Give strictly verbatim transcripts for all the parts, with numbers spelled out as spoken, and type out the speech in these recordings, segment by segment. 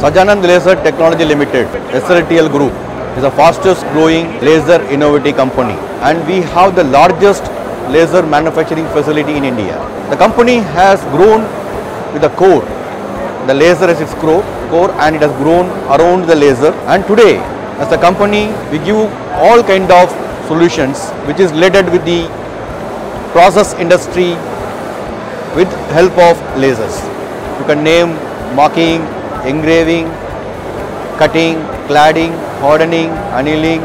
Sahajanand Laser Technology Limited, S L T L Group, is the fastest growing laser innovative company, and we have the largest laser manufacturing facility in India. The company has grown with the core. The laser is its core, core and it has grown around the laser. And today, as a company, we give all kind of solutions which is related with the process industry with help of lasers. You can name marking, engraving, cutting, cladding, hardening, annealing,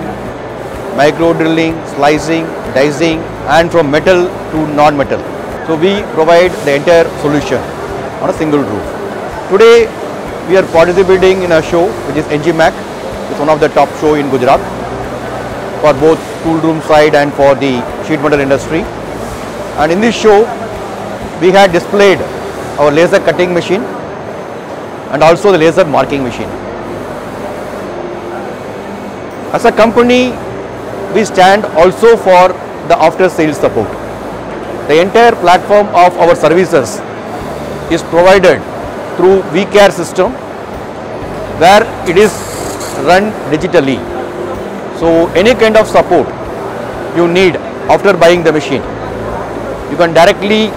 micro drilling, slicing, dicing, and from metal to non-metal. So we provide the entire solution on a single roof. Today we are participating in a show which is N G M A C. It's one of the top show in Gujarat for both tool room side and for the sheet metal industry. And in this show we had displayed our laser cutting machine and also the laser marking machine. As a company, we stand also for the after sales support. The entire platform of our services is provided through vCare system, where it is run digitally. So any kind of support you need after buying the machine, you can directly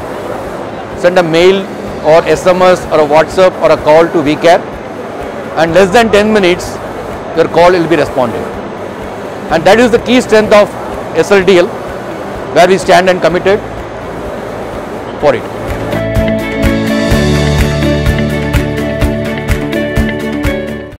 send a mail or S M S or a WhatsApp or a call to vCare, and less than ten minutes your call will be responded. And that is the key strength of S L D L, where we stand and committed for it.